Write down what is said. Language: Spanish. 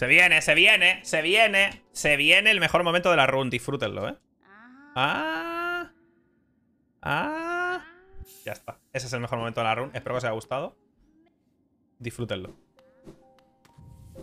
Se viene el mejor momento de la run. Disfrútenlo, ¿eh? Ya está. Ese es el mejor momento de la run. Espero que os haya gustado. Disfrútenlo.